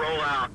roll out.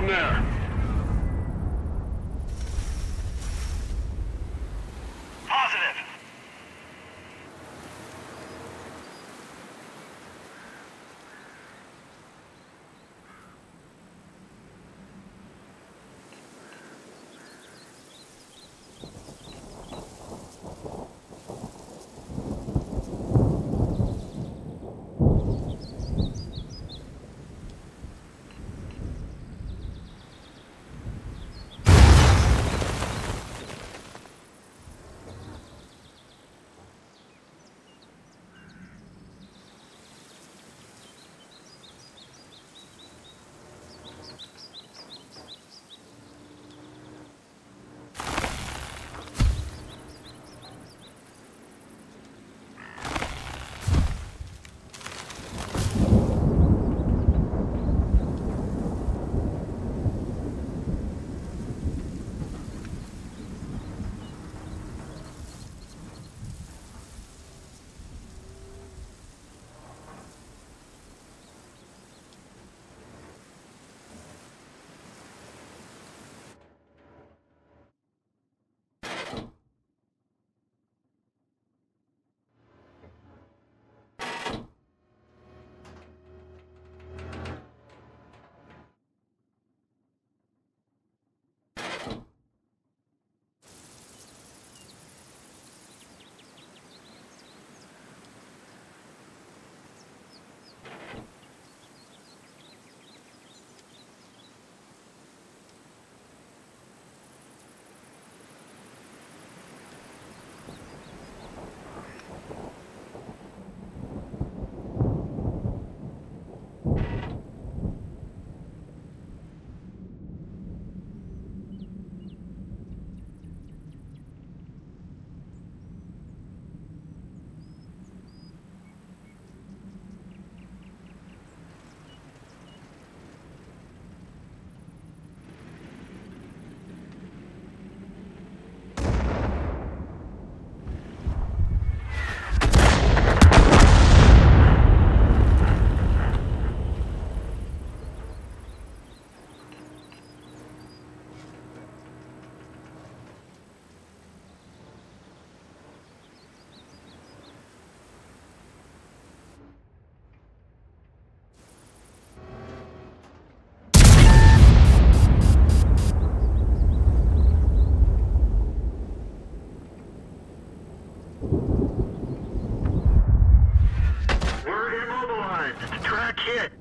them there. Positive. Track hit.